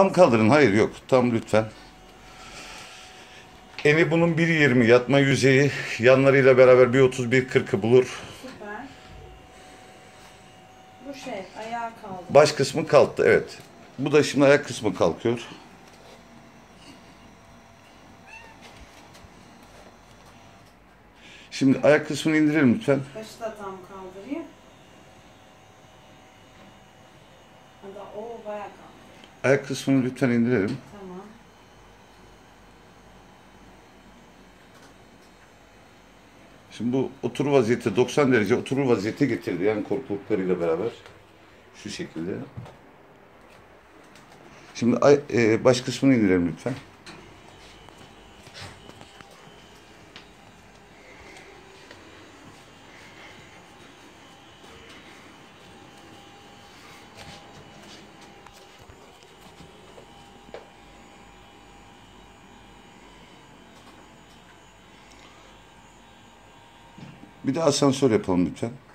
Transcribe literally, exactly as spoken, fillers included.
Tam kaldırın, hayır yok. Tam lütfen. Eni bunun bir yirmi, yatma yüzeyi yanlarıyla beraber bir otuz bir kırkı bulur. Süper. Bu şey, ayağa kaldı. Baş kısmı kalktı, evet. Bu da şimdi ayak kısmı kalkıyor. Şimdi ayak kısmını indirelim lütfen. Başı da tam kaldırayım. O bayağı kaldı. Ayak kısmını lütfen indirelim. Tamam. Şimdi bu oturur vaziyette, doksan derece oturur vaziyete getirdi. Yani korkuluklarıyla beraber. Şu şekilde. Şimdi baş kısmını indirelim lütfen. Bir de asansör yapalım lütfen.